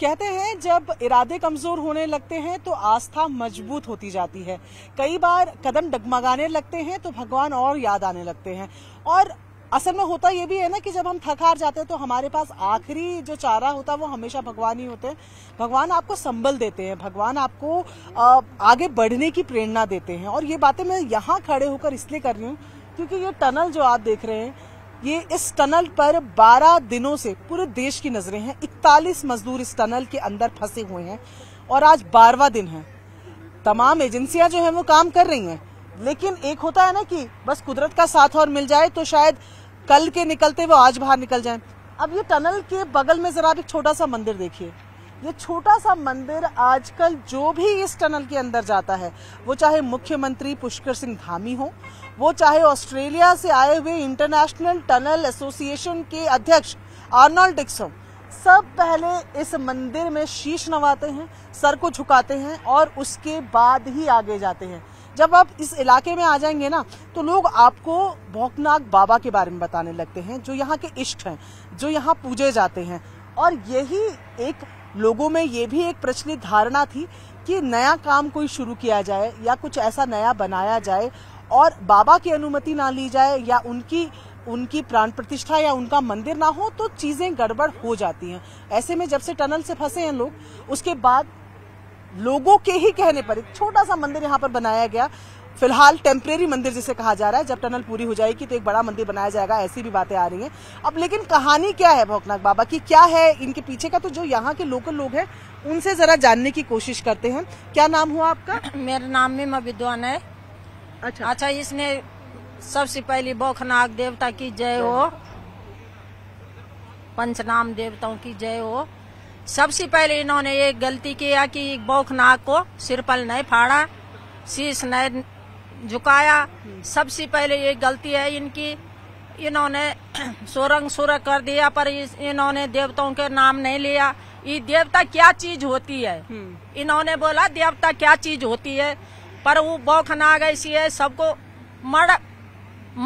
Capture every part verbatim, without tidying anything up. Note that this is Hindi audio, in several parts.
कहते हैं जब इरादे कमजोर होने लगते हैं तो आस्था मजबूत होती जाती है। कई बार कदम डगमगाने लगते हैं तो भगवान और याद आने लगते हैं। और असल में होता ये भी है ना कि जब हम थक हार जाते हैं तो हमारे पास आखिरी जो चारा होता है वो हमेशा भगवान ही होते हैं। भगवान आपको संबल देते हैं, भगवान आपको आगे बढ़ने की प्रेरणा देते हैं। और ये बातें मैं यहाँ खड़े होकर इसलिए कर रही हूँ क्योंकि ये टनल जो आप देख रहे हैं, ये इस टनल पर बारह दिनों से पूरे देश की नजरें हैं। इकतालीस मजदूर इस टनल के अंदर फंसे हुए हैं और आज बारहवां दिन है। तमाम एजेंसियां जो है वो काम कर रही हैं, लेकिन एक होता है ना कि बस कुदरत का साथ और मिल जाए तो शायद कल के निकलते वो आज बाहर निकल जाएं। अब ये टनल के बगल में जरा एक छोटा सा मंदिर देखिए। ये छोटा सा मंदिर आजकल जो भी इस टनल के अंदर जाता है, वो चाहे मुख्यमंत्री पुष्कर सिंह धामी हो, वो चाहे ऑस्ट्रेलिया से आए हुए इंटरनेशनल टनल एसोसिएशन के अध्यक्ष आर्नोल्ड डिक्सन, सब पहले इस मंदिर में शीश नवाते हैं, सर को झुकाते हैं और उसके बाद ही आगे जाते हैं। जब आप इस इलाके में आ जाएंगे ना तो लोग आपको भोकनाग बाबा के बारे में बताने लगते हैं, जो यहाँ के इष्ट हैं, जो यहाँ पूजे जाते हैं। और यही एक लोगों में ये भी एक प्रचलित धारणा थी कि नया काम कोई शुरू किया जाए या कुछ ऐसा नया बनाया जाए और बाबा की अनुमति ना ली जाए या उनकी उनकी प्राण प्रतिष्ठा या उनका मंदिर ना हो तो चीज़ें गड़बड़ हो जाती हैं। ऐसे में जब से टनल से फंसे हैं लोग, उसके बाद लोगों के ही कहने पर एक छोटा सा मंदिर यहाँ पर बनाया गया। फिलहाल टेम्परेरी मंदिर जिसे कहा जा रहा है, जब टनल पूरी हो जाएगी तो एक बड़ा मंदिर बनाया जाएगा, ऐसी भी बातें आ रही हैं। अब लेकिन कहानी क्या है भोकनाग बाबा की, क्या है इनके पीछे का, तो जो यहाँ के लोकल लोग हैं उनसे जरा जानने की कोशिश करते हैं। क्या नाम हुआ आपका? मेरा नाम में विद्वान है। अच्छा अच्छा, इसमें सबसे पहले भोकनाग देवता की जय हो, पंचनाम देवताओं की जय हो। सबसे पहले इन्होंने ये गलती किया कि भोकनाग को सिरपल नहीं फाड़ा, शीश नहीं झुकाया। सबसे पहले ये गलती है इनकी। इन्होंने सोरंग सुरंग कर दिया पर इन्होंने देवताओं के नाम नहीं लिया। ये देवता क्या चीज होती है, इन्होंने बोला देवता क्या चीज होती है, पर वो भोकनाग ऐसी है सबको मर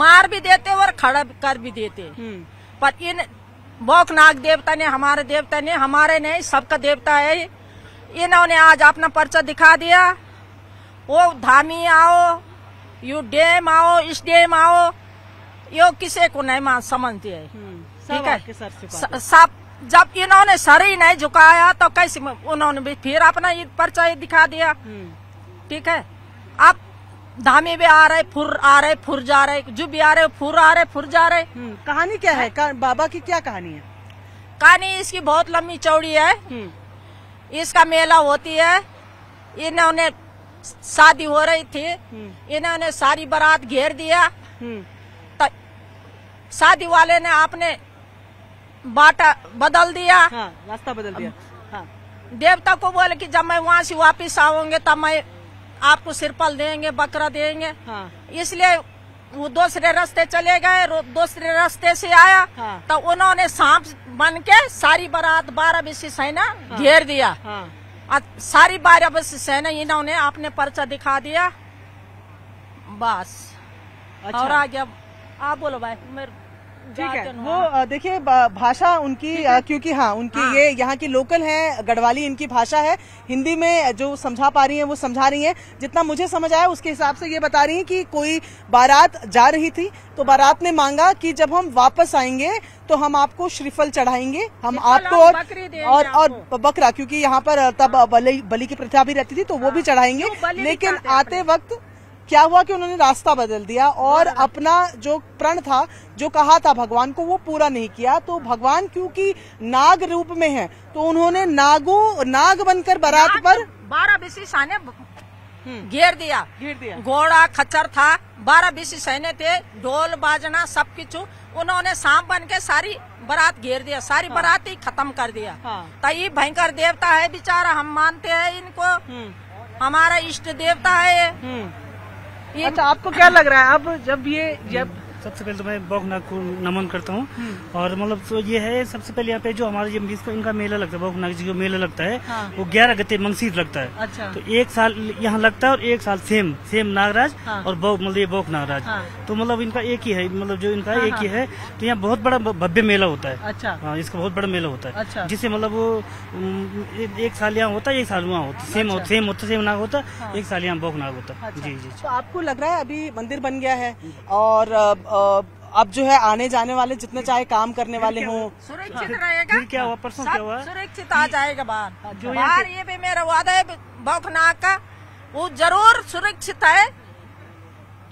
मार भी देते और खड़ा कर भी देते। पर इन भोकनाग देवता ने, हमारे देवता ने, हमारे नहीं सबका देवता है, इन्होंने आज अपना पर्चा दिखा दिया। वो धामी आओ, यू डैम आओ, इस डैम आओ, यो किसी को नहीं समझती है, ठीक है सब। जब इन्होंने सर ही नहीं झुकाया तो कैसे उन्होंने भी फिर अपना ये पर्चा ही दिखा दिया, ठीक है। अब धामी भी आ रहे, फुर आ रहे, फुर जा रहे, जो भी आ रहे फुर आ रहे, फुर जा रहे। कहानी क्या है बाबा की, क्या कहानी है? कहानी इसकी बहुत लंबी चौड़ी है। इसका मेला होती है, इन्होंने शादी हो रही थी, इन्होंने सारी बारात घेर दिया तो शादी वाले ने आपने बाटा बदल दिया। हाँ, रास्ता बदल दिया। हाँ। देवता को बोले कि जब मैं वहाँ से वापिस आऊंगे तब मैं आपको सिरपल देंगे, बकरा देंगे। हाँ। इसलिए वो दूसरे रास्ते चले गए, दूसरे रास्ते से आया। हाँ। तो उन्होंने सांप बन के सारी बारात बारह बीसी सेना घेर। हाँ। दिया। हाँ। सारी बारह बस सेना इन्होंने अपने पर्चा दिखा दिया, बस। अच्छा। और आ गया, आप बोलो भाई। ठीक है, वो देखिए भाषा उनकी, क्योंकि हाँ उनकी। हाँ। ये यहाँ की लोकल हैं, गढ़वाली इनकी भाषा है। हिंदी में जो समझा पा रही हैं वो समझा रही हैं, जितना मुझे समझ आया उसके हिसाब से ये बता रही हैं कि कोई बारात जा रही थी तो बारात ने मांगा कि जब हम वापस आएंगे तो हम आपको श्रीफल चढ़ाएंगे, हम आपको और और, और बकरा, क्योंकि यहाँ पर तब बलि बलि की प्रथा भी रहती थी तो वो भी चढ़ाएंगे। लेकिन आते वक्त क्या हुआ कि उन्होंने रास्ता बदल दिया और अपना जो प्रण था, जो कहा था भगवान को, वो पूरा नहीं किया। तो भगवान क्योंकि नाग रूप में है तो उन्होंने नागो नाग बनकर बारात पर बारह बीसी सैने घेर दिया, घेर दिया। घोड़ा खच्चर था, बारह बीसी सैने थे, ढोल बाजना सब कुछ। उन्होंने सांप बन के सारी बारात घेर दिया, सारी। हाँ। बारात ही खत्म कर दिया। हाँ। तई भयंकर देवता है बेचारा, हम मानते हैं इनको, हमारा इष्ट देवता है। अच्छा, आपको क्या लग रहा है अब जब ये जब सबसे पहले तो मैं भोकनाग को नमन करता हूँ। और मतलब तो ये है सबसे पहले यहाँ पे जो हमारे ये इनका मेला लगता है, भोकनाग जी का मेला लगता है। हाँ। वो ग्यारह गते मंगसीर लगता है। अच्छा। तो एक साल यहाँ लगता है और एक साल सेम सेम नागराज। हाँ। और मतलब ये भोकनाग राज। हाँ। तो मतलब इनका एक ही है, मतलब जो इनका। हाँ। एक ही है। तो यहाँ बहुत बड़ा भव्य मेला होता है। अच्छा। इसका बहुत बड़ा मेला होता है जिससे मतलब एक साल यहाँ होता है, एक साल वहाँ होता, सेम होता, सेम होता, सेम नाग होता, एक साल यहाँ भोखनाग होता। जी जी। तो आपको लग रहा है अभी मंदिर बन गया है और अब जो है आने जाने वाले जितने चाहे काम करने वाले हों, सुरक्षित रहेगा। क्या हुआ परसों क्या हुआ, सुरक्षित आ जाएगा बाहर बाहर। ये भी मेरा वादा है भोखनाग का, वो जरूर सुरक्षित है।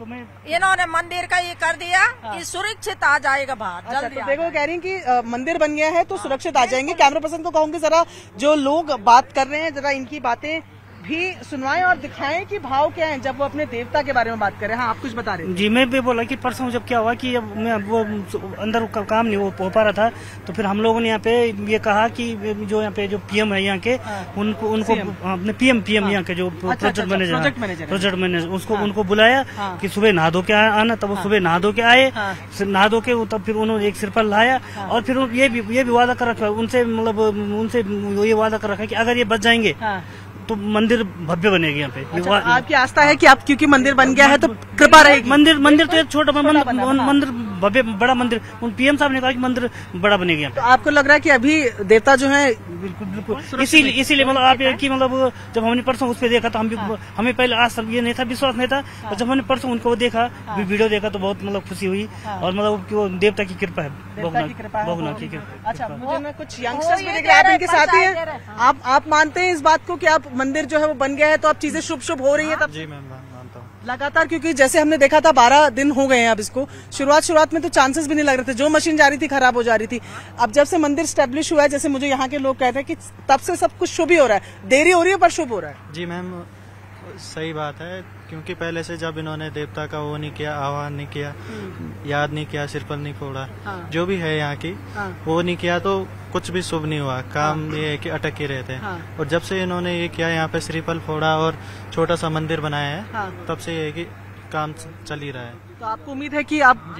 इन्होंने मंदिर का ये कर दिया कि सुरक्षित आ जाएगा बाहर जल्दी। तो देखो कह रही कि मंदिर बन गया है तो सुरक्षित आ जाएंगे। कैमरा पर्सन को कहूंगी जरा जो लोग बात कर रहे हैं जरा इनकी बातें भी सुनवाएं और दिखाएं कि भाव क्या है जब वो अपने देवता के बारे में बात कर रहे हैं। हाँ, आप कुछ बता रहे हैं। जी मैं भी बोला कि परसों जब क्या हुआ कि अब मैं वो अंदर का काम नहीं हो पा रहा था तो फिर हम लोगों ने यहाँ पे ये कहा कि जो यहाँ पे जो पीएम है यहाँ के उनको उनको अपने पीएम पीएम यहाँ के जो प्रोजेक्ट मैनेजर प्रोजेक्ट मैनेजर उसको उनको बुलाया कि सुबह नहा धो के आना। तब वो सुबह नहा धो के आए, नहा धो के तब फिर उन्होंने एक सिरपा लाया और फिर ये भी ये भी वादा कर रखा है उनसे, मतलब उनसे ये वादा कर रखा है कि अगर ये बच जाएंगे तो मंदिर भव्य बनेगी यहाँ पे। अच्छा, आपकी आस्था है कि आप क्योंकि मंदिर बन गया है तो कृपा रहेगी। मंदिर मंदिर तो एक छोटा मंदिर, भव्य बड़ा मंदिर उन पीएम साहब ने कहा कि मंदिर बड़ा बनेगी। तो आपको लग रहा है कि अभी देवता जो है बिल्कुल बिल्कुल इसीलिए इसीलिए मतलब आप एक ही मतलब जब हमने परसों उस पर देखा तो हम भी, हमें पहले आज सब ये नहीं था, विश्वास नहीं था। जब हमने परसों उनको देखा वीडियो देखा तो बहुत मतलब खुशी हुई और मतलब वो देवता की कृपा है, भोखनाग की कृपा। अच्छा, मुझे कुछ यंगस्टर्स भी दिख रहे हैं आपके साथ ही हैं। आप आप मानते हैं इस बात को कि आप मंदिर जो है वो बन गया है तो अब चीजें शुभ शुभ हो रही है? जी मैम मानता हूँ लगातार, क्योंकि जैसे हमने देखा था बारह दिन हो गए हैं अब इसको। शुरुआत शुरुआत में तो चांसेस भी नहीं लग रहे थे, जो मशीन जा रही थी खराब हो जा रही थी। अब जब से मंदिर स्टैब्लिश हुआ है जैसे मुझे यहाँ के लोग कहते हैं कि तब से सब कुछ शुभ ही हो रहा है, देरी हो रही है पर शुभ हो रहा है। जी मैम सही बात है, क्योंकि पहले से जब इन्होंने देवता का वो नहीं किया, आह्वान नहीं किया, याद नहीं किया, सिरपल नहीं फोड़ा, हाँ। जो भी है यहाँ की, हाँ। वो नहीं किया तो कुछ भी शुभ नहीं हुआ, काम हाँ। ये है कि अटक ही रहते हैं, हाँ। और जब से इन्होंने ये किया यहाँ पे सिरपल फोड़ा और छोटा सा मंदिर बनाया है, हाँ। तब से ये है कि काम चल ही रहा है। तो आपको उम्मीद है कि आप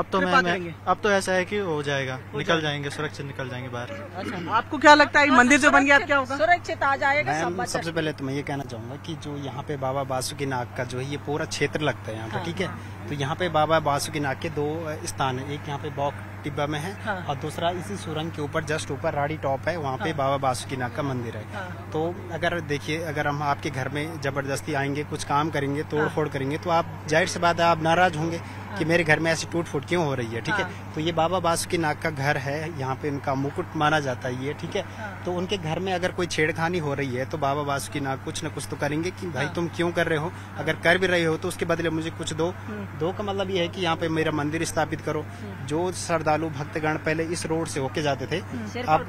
अब तो मैं अब तो ऐसा है कि हो जाएगा, निकल जाएंगे, सुरक्षित निकल जाएंगे बाहर। आपको क्या लगता है मंदिर जो बन गया क्या होगा? सुरक्षित आ जाएगा। मैं सबसे पहले तो मैं ये कहना चाहूंगा कि जो यहाँ पे बाबा वासुकी नाग का जो है ये पूरा क्षेत्र लगता है यहाँ पे, ठीक है। तो यहाँ पे बाबा वासुकी नाग के दो स्थान है, एक यहाँ पे बॉक टिब्बा में है और दूसरा इसी सुरंग के ऊपर जस्ट ऊपर राड़ी टॉप है, वहाँ पे बाबा वासुकी नाग का मंदिर है। तो अगर देखिए अगर हम आपके घर में जबरदस्ती आएंगे, कुछ काम करेंगे, तोड़ फोड़ करेंगे तो आप जाहिर सी बात है आप नाराज होंगे कि मेरे घर में ऐसी टूट फूट क्यों हो रही है, ठीक है। तो ये बाबा वासुकी नाग का घर है, यहाँ पे उनका मुकुट माना जाता है ये, ठीक है। तो उनके घर में अगर कोई छेड़खानी हो रही है तो बाबा वासुकी नाग कुछ न कुछ तो करेंगे कि भाई तुम क्यों कर रहे हो, अगर कर भी रहे हो तो उसके बदले मुझे कुछ दो। दो का मतलब ये है कि यहाँ पे मेरा मंदिर स्थापित करो। जो श्रद्धालु भक्तगण पहले इस रोड से होके जाते थे, अब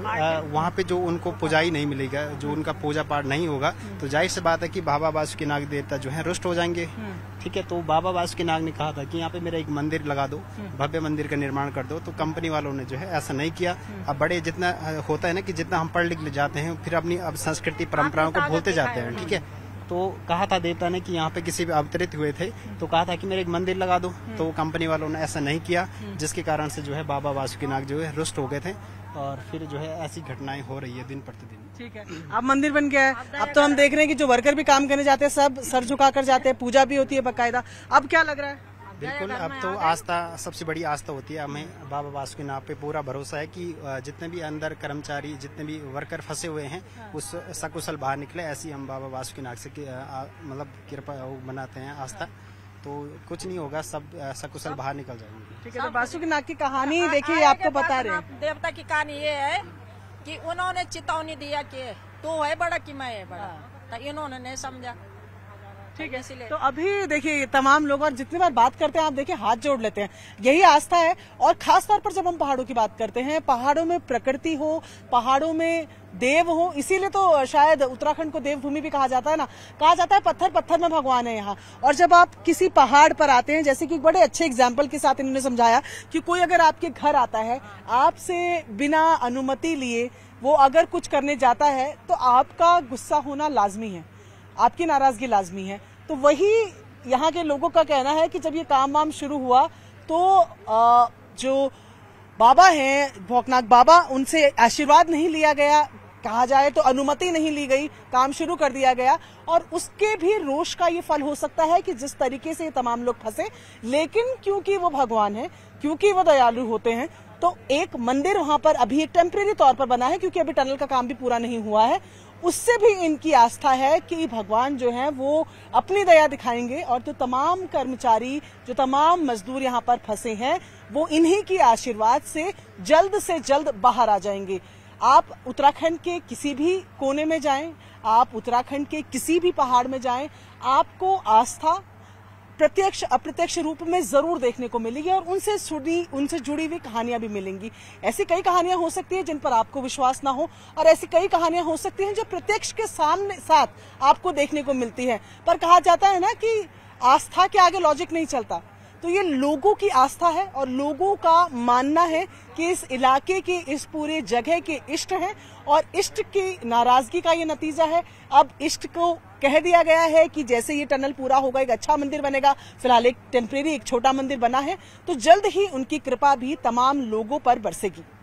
वहाँ पे जो उनको पूजाई नहीं मिलेगा, जो उनका पूजा पाठ नहीं होगा तो जाहिर सी बात है कि बाबा वासुकी नाग देवता जो है रुष्ट हो जाएंगे, ठीक है। तो बाबा वासुकी नाग ने कहा था कि यहाँ पे मेरा एक मंदिर लगा दो, भव्य मंदिर का निर्माण कर दो। तो कंपनी वालों ने जो है ऐसा नहीं किया। अब बड़े जितना होता है ना कि जितना हम पढ़ लिख जाते हैं फिर अपनी अब संस्कृति परंपराओं को भूलते जाते हैं, ठीक है। तो कहा था देवता ने कि यहाँ पे किसी भी अवतरित हुए थे तो कहा था कि मेरे एक मंदिर लगा दो, तो कंपनी वालों ने ऐसा नहीं किया जिसके कारण से जो है बाबा वासुकी नाग जो है रुष्ट हो गए थे और फिर जो है ऐसी घटनाएं हो रही है दिन प्रतिदिन, ठीक है। अब मंदिर बन गया है, अब तो हम देख रहे हैं कि जो वर्कर भी काम करने जाते हैं सब सर झुका कर जाते हैं, पूजा भी होती है बाकायदा। अब क्या लग रहा है? बिल्कुल, अब तो आस्था सबसे बड़ी आस्था होती है। हमें बाबा वासुकी नाग पे पूरा भरोसा है कि जितने भी अंदर कर्मचारी जितने भी वर्कर फंसे हुए हैं उस सकुशल बाहर निकले, ऐसी हम बाबा वासुकी नाग से मतलब कृपा बनाते हैं आस्था। तो कुछ नहीं होगा, सब सकुशल बाहर निकल जाएंगे, ठीक है। वासुकी नाग की कहानी देखिए आपको बता रहे हैं। देवता की कहानी ये है कि उन्होंने चेतावनी दिया कि तू है बड़ा कि मैं है बड़ा, तो इन्होंने नहीं समझा, ठीक है। तो अभी देखिए तमाम लोग और जितनी बार बात करते हैं आप देखिए हाथ जोड़ लेते हैं, यही आस्था है। और खास तौर पर जब हम पहाड़ों की बात करते हैं, पहाड़ों में प्रकृति हो, पहाड़ों में देव हो, इसीलिए तो शायद उत्तराखंड को देवभूमि भी कहा जाता है ना, कहा जाता है पत्थर पत्थर में भगवान है यहाँ। और जब आप किसी पहाड़ पर आते हैं जैसे कि बड़े अच्छे एग्जाम्पल के साथ इन्होंने समझाया कि कोई अगर आपके घर आता है आपसे बिना अनुमति लिए वो अगर कुछ करने जाता है तो आपका गुस्सा होना लाजमी है, आपकी नाराजगी लाजमी है। तो वही यहाँ के लोगों का कहना है कि जब ये काम वाम शुरू हुआ तो आ, जो बाबा हैं भोखनाग बाबा, उनसे आशीर्वाद नहीं लिया गया, कहा जाए तो अनुमति नहीं ली गई, काम शुरू कर दिया गया। और उसके भी रोष का ये फल हो सकता है कि जिस तरीके से ये तमाम लोग फंसे, लेकिन क्योंकि वो भगवान हैं, क्योंकि वो दयालु होते हैं तो एक मंदिर वहां पर अभी एक टेम्परेरी तौर पर बना है क्योंकि अभी टनल का काम भी पूरा नहीं हुआ है। उससे भी इनकी आस्था है कि भगवान जो है वो अपनी दया दिखाएंगे और जो तमाम कर्मचारी जो तमाम मजदूर यहाँ पर फंसे हैं वो इन्हीं की आशीर्वाद से जल्द से जल्द बाहर आ जाएंगे। आप उत्तराखंड के किसी भी कोने में जाएं, आप उत्तराखंड के किसी भी पहाड़ में जाएं, आपको आस्था प्रत्यक्ष अप्रत्यक्ष रूप में जरूर देखने को मिलेगी और उनसे जुड़ी उनसे जुड़ी हुई कहानियां भी मिलेंगी। ऐसी कई कहानियां हो सकती हैं जिन पर आपको विश्वास ना हो और ऐसी कई कहानियां हो सकती हैं जो प्रत्यक्ष के सामने साथ आपको देखने को मिलती है। पर कहा जाता है ना कि आस्था के आगे लॉजिक नहीं चलता, तो ये लोगों की आस्था है और लोगों का मानना है कि इस इलाके के इस पूरे जगह के इष्ट हैं और इष्ट की नाराजगी का ये नतीजा है। अब इष्ट को कह दिया गया है कि जैसे ये टनल पूरा होगा एक अच्छा मंदिर बनेगा, फिलहाल एक टेम्परेरी एक छोटा मंदिर बना है, तो जल्द ही उनकी कृपा भी तमाम लोगों पर बरसेगी।